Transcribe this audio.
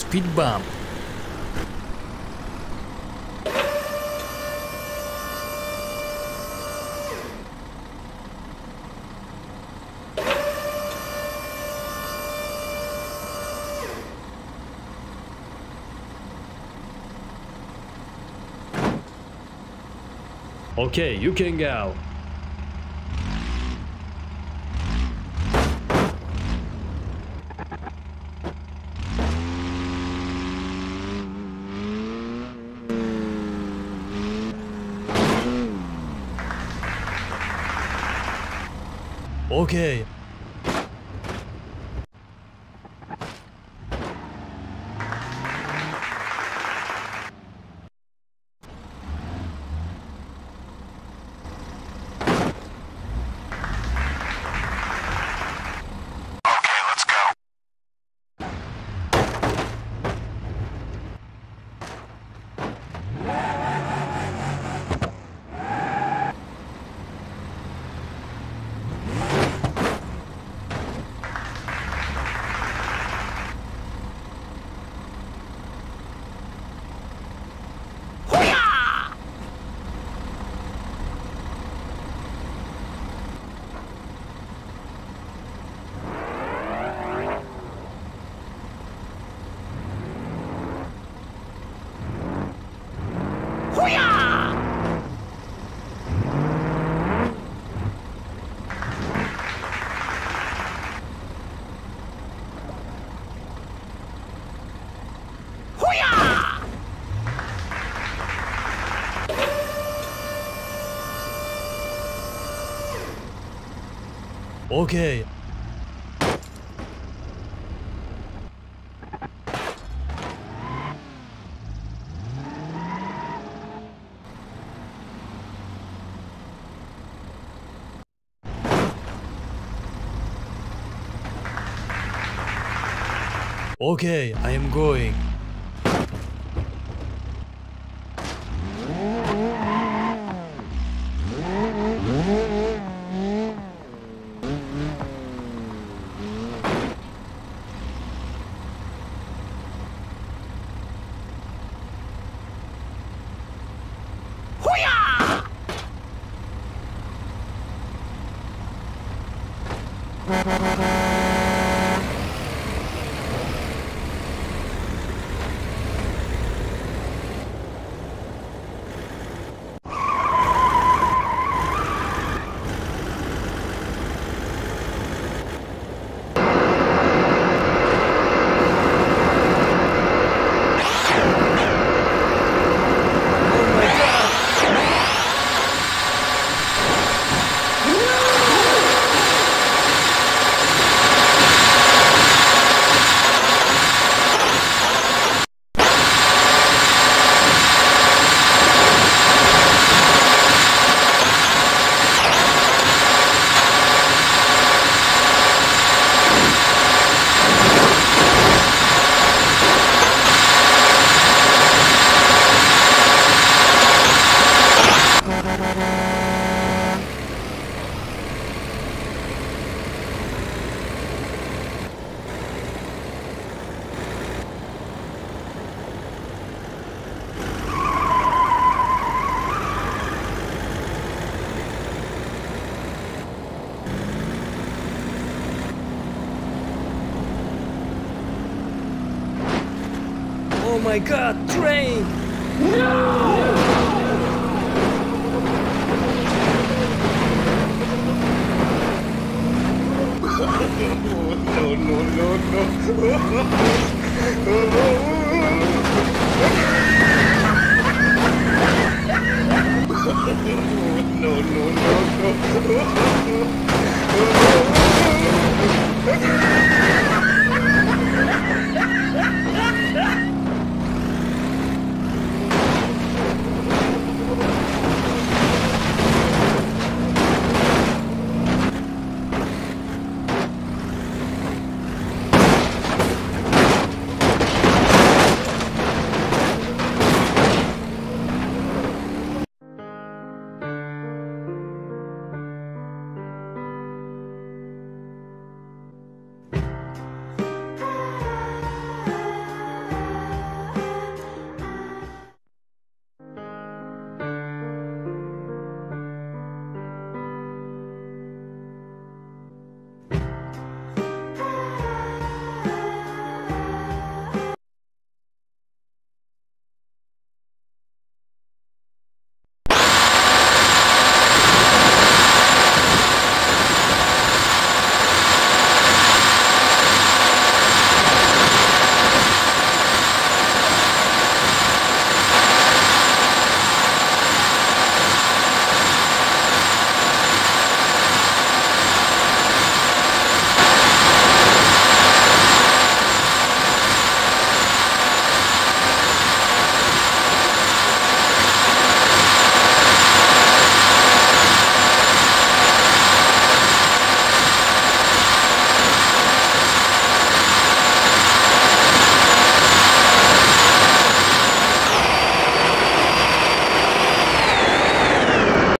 спидбамп. Okay, you can go. Okay. Okay. Okay, I am going. Oh my God, train! No! No, no, no, no. No, no, no, no.